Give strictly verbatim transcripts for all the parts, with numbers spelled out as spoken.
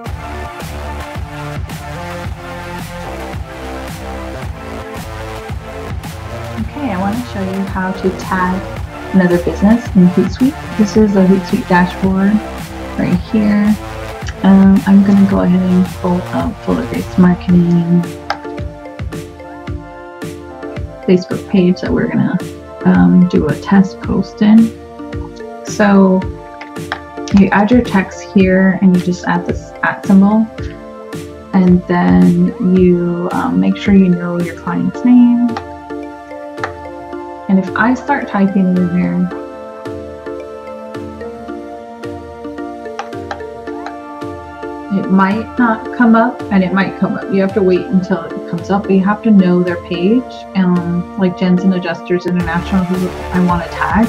Okay, I want to show you how to tag another business in Hootsuite. This is the Hootsuite dashboard right here. Um, I'm going to go ahead and pull up Full of Grace Marketing Facebook page that we're going to um, do a test post in. So you add your text here and you just add this at symbol, and then you um, make sure you know your client's name. And if I start typing in there, it might not come up and it might come up. You have to wait until it comes up. You have to know their page, um, like Jansen Adjusters International, who I want to tag.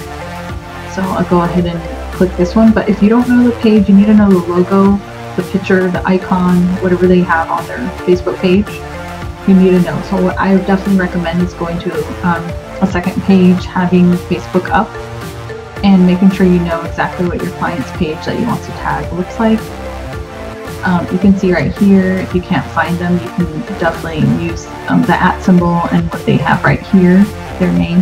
So I'll go ahead and click this one. But if you don't know the page, you need to know the logo, the picture, the icon, whatever they have on their Facebook page. You need to know. So what I would definitely recommend is going to um, a second page, having Facebook up, and making sure you know exactly what your client's page that you want to tag looks like. Um, you can see right here, if you can't find them, you can definitely use um, the at symbol and what they have right here, their name.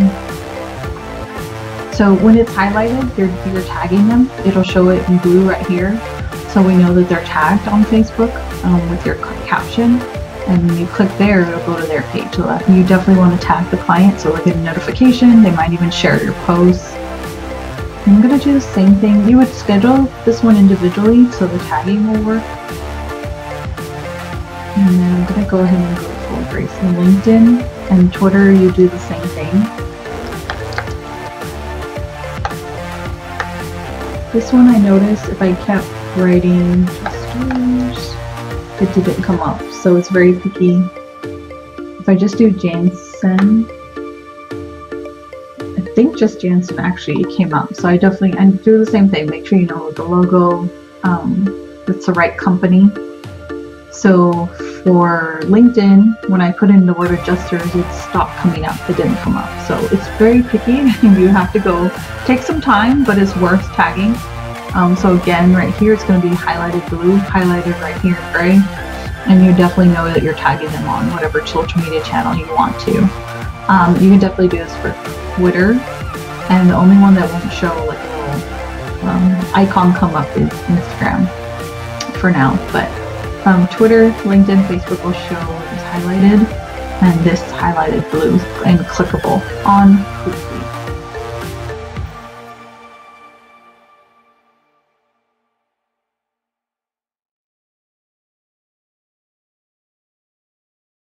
So when it's highlighted, you're, you're tagging them. It'll show it in blue right here, so we know that they're tagged on Facebook um, with your caption. And when you click there, it'll go to their page. So you definitely want to tag the client so they'll get a notification. They might even share your posts. I'm going to do the same thing. You would schedule this one individually so the tagging will work. And then I'm going to go ahead and go to Full of Grace and LinkedIn. And Twitter, you do the same thing. This one I noticed if I kept writing Adjusters, it didn't come up. So it's very picky. If I just do Jansen, I think just Jansen actually came up. So I definitely, and do the same thing. Make sure you know the logo, um, it's the right company. So for LinkedIn, when I put in the word adjusters, it stopped coming up. It didn't come up. So it's very picky, and you have to go take some time, but it's worth tagging. Um, so again, right here, it's going to be highlighted blue, highlighted right here gray. And you definitely know that you're tagging them on whatever social media channel you want to. Um, you can definitely do this for Twitter, and the only one that won't show like a little um, icon come up is Instagram for now. But um, Twitter, LinkedIn, Facebook will show is highlighted, and this highlighted blue and clickable on Hootsuite.